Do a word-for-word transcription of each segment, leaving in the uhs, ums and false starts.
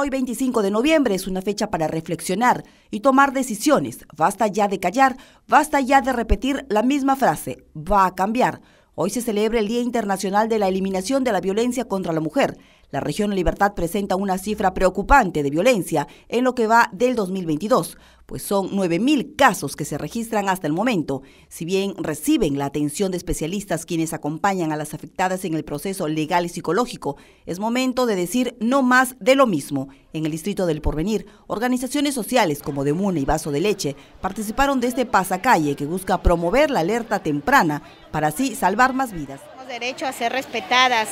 Hoy veinticinco de noviembre es una fecha para reflexionar y tomar decisiones. Basta ya de callar, basta ya de repetir la misma frase, va a cambiar. Hoy se celebra el Día Internacional de la Eliminación de la Violencia contra la Mujer. La región La Libertad presenta una cifra preocupante de violencia en lo que va del dos mil veintidós, pues son nueve mil casos que se registran hasta el momento. Si bien reciben la atención de especialistas quienes acompañan a las afectadas en el proceso legal y psicológico, es momento de decir no más de lo mismo. En el distrito del Porvenir, organizaciones sociales como DEMUNA y Vaso de Leche participaron de este pasacalle que busca promover la alerta temprana para así salvar más vidas. Derecho a ser respetadas,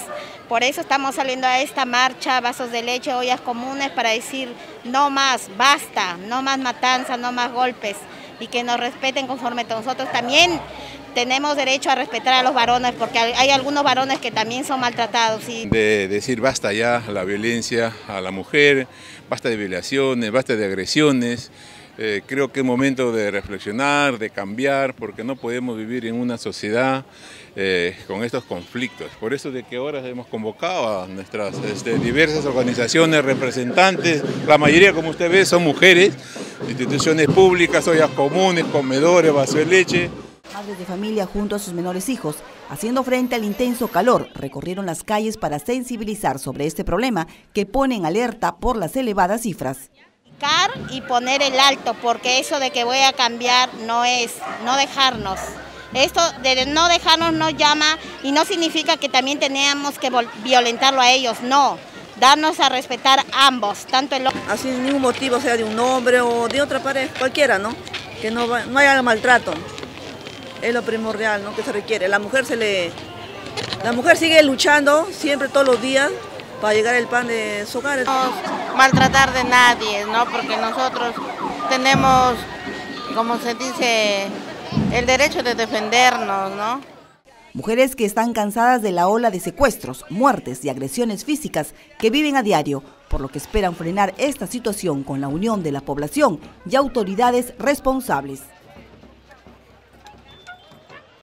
por eso estamos saliendo a esta marcha, Vasos de Leche, Ollas Comunes, para decir no más, basta, no más matanza, no más golpes, y que nos respeten conforme nosotros también tenemos derecho a respetar a los varones, porque hay algunos varones que también son maltratados. Y... De decir basta ya la violencia a la mujer, basta de violaciones, basta de agresiones. Eh, creo que es momento de reflexionar, de cambiar, porque no podemos vivir en una sociedad eh, con estos conflictos. Por eso de que ahora hemos convocado a nuestras este, diversas organizaciones, representantes, la mayoría, como usted ve, son mujeres, instituciones públicas, ollas comunes, comedores, vaso de leche. Madres de familia junto a sus menores hijos, haciendo frente al intenso calor, recorrieron las calles para sensibilizar sobre este problema que pone en alerta por las elevadas cifras. Y poner el alto, porque eso de que voy a cambiar no es, no dejarnos. Esto de no dejarnos no llama y no significa que también teníamos que violentarlo a ellos, no. Darnos a respetar ambos, tanto el hombre. Así ningún motivo, sea de un hombre o de otra pareja, cualquiera, ¿no? Que no, no haya maltrato. Es lo primordial, ¿no? Que se requiere. La mujer se le, la mujer sigue luchando siempre, todos los días, para llegar el pan de su hogar. No maltratar de nadie, ¿no? Porque nosotros tenemos, como se dice, el derecho de defendernos, ¿no? Mujeres que están cansadas de la ola de secuestros, muertes y agresiones físicas que viven a diario, por lo que esperan frenar esta situación con la unión de la población y autoridades responsables.